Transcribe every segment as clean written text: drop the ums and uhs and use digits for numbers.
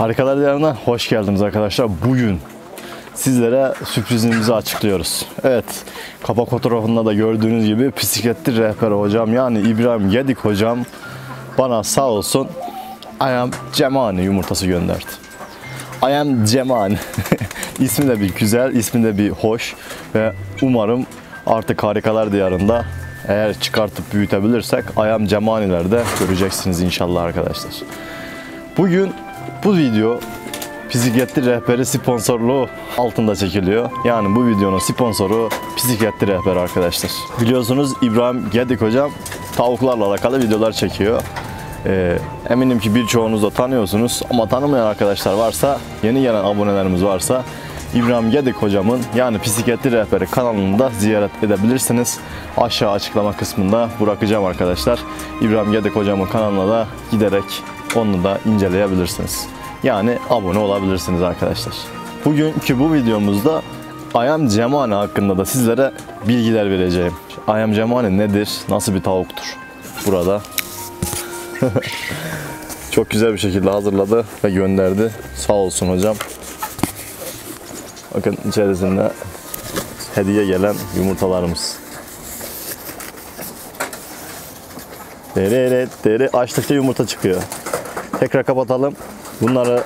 Harikalar Diyarı'na hoş geldiniz arkadaşlar. Bugün sizlere sürprizimizi açıklıyoruz. Evet, kapak fotoğrafında da gördüğünüz gibi bisikletli rehber hocam, yani İbrahim Gedik hocam bana sağ olsun Ayam Cemani yumurtası gönderdi. Ayam Cemani ismi de bir güzel, ismi de bir hoş ve umarım artık Harikalar Diyarı'nda eğer çıkartıp büyütebilirsek Ayam Cemani'lerde göreceksiniz inşallah arkadaşlar. Bugün bu video Bisikletli Rehberi sponsorluğu altında çekiliyor. Yani bu videonun sponsoru Bisikletli Rehber arkadaşlar. Biliyorsunuz İbrahim Gedik hocam tavuklarla alakalı videolar çekiyor. Eminim ki birçoğunuz da tanıyorsunuz ama tanımayan arkadaşlar varsa, yeni gelen abonelerimiz varsa İbrahim Gedik hocamın, yani Bisikletli Rehberi kanalını da ziyaret edebilirsiniz. Aşağı açıklama kısmında bırakacağım arkadaşlar. İbrahim Gedik hocamın kanalına da giderek onu da inceleyebilirsiniz. Yani abone olabilirsiniz arkadaşlar. Bugünkü bu videomuzda Ayam Cemani hakkında da sizlere bilgiler vereceğim. Ayam Cemani nedir? Nasıl bir tavuktur? Burada çok güzel bir şekilde hazırladı ve gönderdi. Sağ olsun hocam. Bakın içerisinde hediye gelen yumurtalarımız. Deri açtıkça yumurta çıkıyor. Tekrar kapatalım. Bunları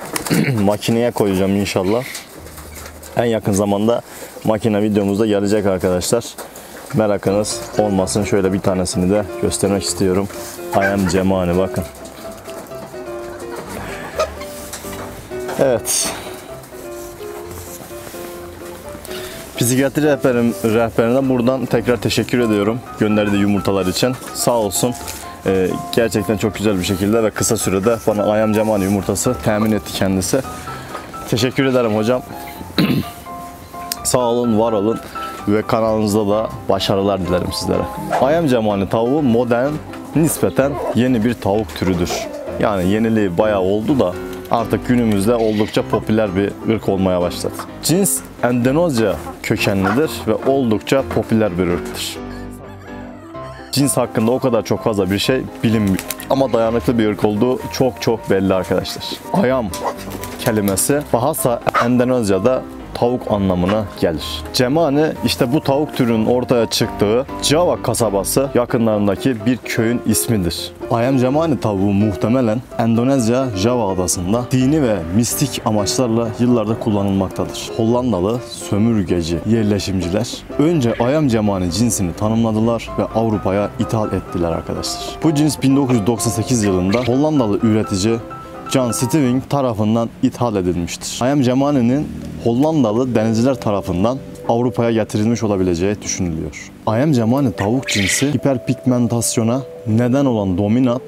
makineye koyacağım inşallah. En yakın zamanda makine videomuzda gelecek arkadaşlar. Merakınız olmasın. Şöyle bir tanesini de göstermek istiyorum. Ayam Cemani, bakın. Evet. Bisikletli rehberine buradan tekrar teşekkür ediyorum. Gönderdiği yumurtalar için. Sağ olsun. Gerçekten çok güzel bir şekilde ve kısa sürede bana Ayam Cemani yumurtası temin etti kendisi. Teşekkür ederim hocam. Sağ olun, var olun ve kanalınızda da başarılar dilerim sizlere. Ayam Cemani tavuğu modern, nispeten yeni bir tavuk türüdür. Yani yeniliği bayağı oldu da artık günümüzde oldukça popüler bir ırk olmaya başladı. Cins Endonezya kökenlidir ve oldukça popüler bir ırktır. Cins hakkında o kadar çok fazla bir şey bilinmiyor. Ama dayanıklı bir ırk olduğu çok belli arkadaşlar. Ayam kelimesi Bahasa Endonezya'da tavuk anlamına gelir. Cemani işte bu tavuk türünün ortaya çıktığı Java kasabası yakınlarındaki bir köyün ismidir. Ayam Cemani tavuğu muhtemelen Endonezya Java adasında dini ve mistik amaçlarla yıllarda kullanılmaktadır. Hollandalı sömürgeci yerleşimciler önce Ayam Cemani cinsini tanımladılar ve Avrupa'ya ithal ettiler arkadaşlar. Bu cins 1998 yılında Hollandalı üretici Jan Stewing tarafından ithal edilmiştir. Ayam Cemani'nin Hollandalı denizciler tarafından Avrupa'ya getirilmiş olabileceği düşünülüyor. Ayam Cemani tavuk cinsi hiperpigmentasyona neden olan dominant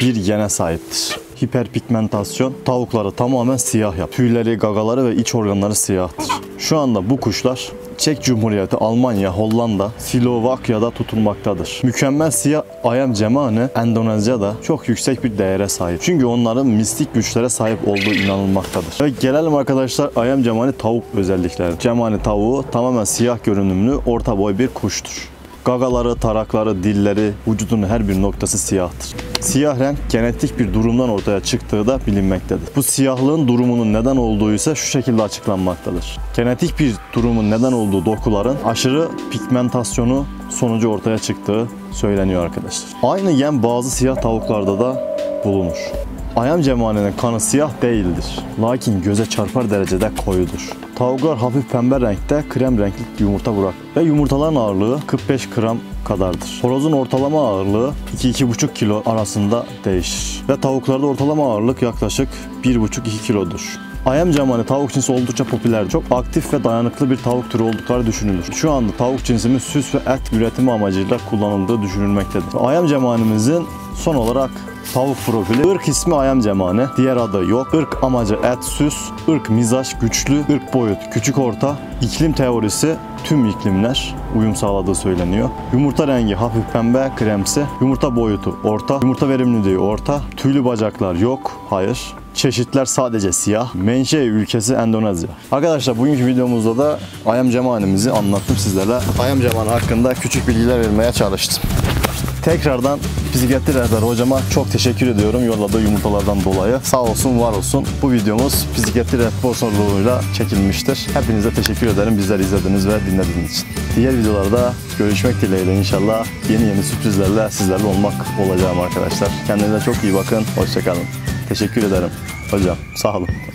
bir gene sahiptir. Hiperpigmentasyon tavukları tamamen siyah yapar. Tüyleri, gagaları ve iç organları siyahtır. Şu anda bu kuşlar Çek Cumhuriyeti, Almanya, Hollanda, Slovakya'da tutulmaktadır. Mükemmel siyah Ayam Cemani Endonezya'da çok yüksek bir değere sahip. Çünkü onların mistik güçlere sahip olduğu inanılmaktadır. Ve gelelim arkadaşlar Ayam Cemani tavuk özellikleri. Cemani tavuğu tamamen siyah görünümlü, orta boy bir kuştur. Gagaları, tarakları, dilleri, vücudunun her bir noktası siyahtır. Siyah renk genetik bir durumdan ortaya çıktığı da bilinmektedir. Bu siyahlığın durumunun neden olduğu ise şu şekilde açıklanmaktadır. Genetik bir durumun neden olduğu dokuların aşırı pigmentasyonu sonucu ortaya çıktığı söyleniyor arkadaşlar. Aynı gen bazı siyah tavuklarda da bulunur. Ayam Cemani'nin kanı siyah değildir. Lakin göze çarpar derecede koyudur. Tavuklar hafif pembe renkte krem renkli yumurta bırakır. Ve yumurtaların ağırlığı 45 gram kadardır. Horozun ortalama ağırlığı 2-2,5 kilo arasında değişir. Ve tavuklarda ortalama ağırlık yaklaşık 1,5-2 kilodur. Ayam Cemani tavuk cinsi oldukça popüler, çok aktif ve dayanıklı bir tavuk türü oldukları düşünülür. Şu anda tavuk cinsimiz süs ve et üretimi amacıyla kullanıldığı düşünülmektedir. Ve Ayam Cemani'mizin son olarak tavuk profili. Irk ismi Ayam Cemani, diğer adı yok. Irk amacı et, süs. Irk mizaç, güçlü. Irk boyut, küçük orta. İklim teorisi, tüm iklimler uyum sağladığı söyleniyor. Yumurta rengi hafif pembe, kremsi. Yumurta boyutu orta. Yumurta verimliliği orta. Tüylü bacaklar yok, hayır. Çeşitler sadece siyah. Menşe ülkesi Endonezya. Arkadaşlar bugünkü videomuzda da Ayam Cemani'mizi anlattım sizlere. Ayam Cemani hakkında küçük bilgiler vermeye çalıştım. Tekrardan bisikletli rehber hocama çok teşekkür ediyorum yolladığı yumurtalardan dolayı. Sağ olsun, var olsun. Bu videomuz bisikletli rehber sponsorluğuyla çekilmiştir. Hepinize teşekkür ederim bizleri izlediğiniz ve dinlediğiniz için. Diğer videolarda görüşmek dileğiyle inşallah yeni sürprizlerle sizlerle olmak olacağım arkadaşlar. Kendinize çok iyi bakın. Hoşça kalın. Teşekkür ederim hocam. Sağ olun.